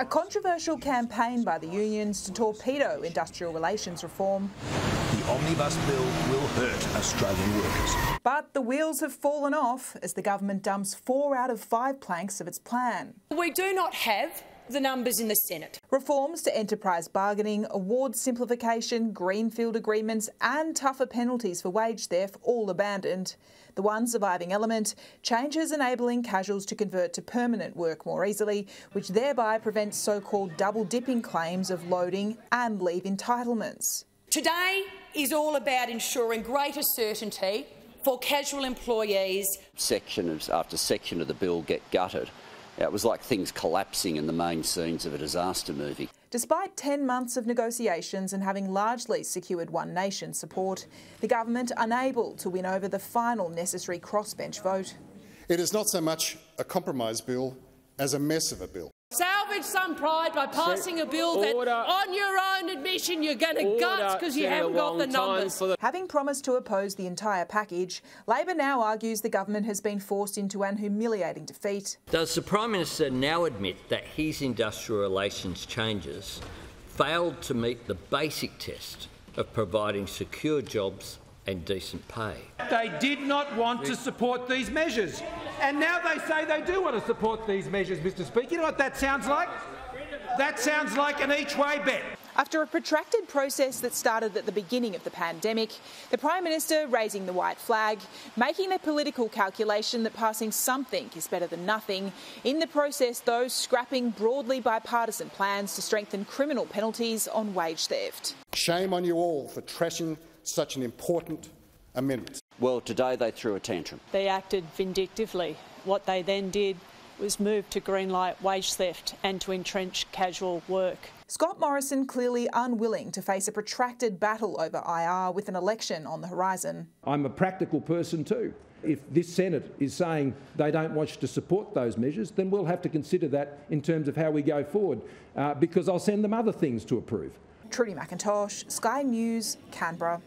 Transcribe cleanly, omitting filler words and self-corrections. A controversial campaign by the unions to torpedo industrial relations reform. The omnibus bill will hurt Australian workers. But the wheels have fallen off as the government dumps 4 out of 5 planks of its plan. We do not have the numbers in the Senate. Reforms to enterprise bargaining, award simplification, greenfield agreements and tougher penalties for wage theft all abandoned. The one surviving element, changes enabling casuals to convert to permanent work more easily, which thereby prevents so-called double-dipping claims of loading and leave entitlements. Today is all about ensuring greater certainty for casual employees. Section after section of the bill get gutted. It was like things collapsing in the main scenes of a disaster movie. Despite 10 months of negotiations and having largely secured One Nation support, the government unable to win over the final necessary crossbench vote. It is not so much a compromise bill as a mess of a bill. Salvage some pride by passing a bill that, on your own admission, you're going to guts because you haven't got the numbers. Having promised to oppose the entire package, Labor now argues the government has been forced into an humiliating defeat. Does the Prime Minister now admit that his industrial relations changes failed to meet the basic test of providing secure jobs and decent pay? They did not want to support these measures. And now they say they do want to support these measures, Mr Speaker. You know what that sounds like? That sounds like an each-way bet. After a protracted process that started at the beginning of the pandemic, the Prime Minister raising the white flag, making the political calculation that passing something is better than nothing, in the process though scrapping broadly bipartisan plans to strengthen criminal penalties on wage theft. Shame on you all for trashing such an important amendment. Well, today they threw a tantrum. They acted vindictively. What they then did was move to greenlight wage theft and to entrench casual work. Scott Morrison clearly unwilling to face a protracted battle over IR with an election on the horizon. I'm a practical person too. If this Senate is saying they don't want to support those measures, then we'll have to consider that in terms of how we go forward, because I'll send them other things to approve. Trudy McIntosh, Sky News, Canberra.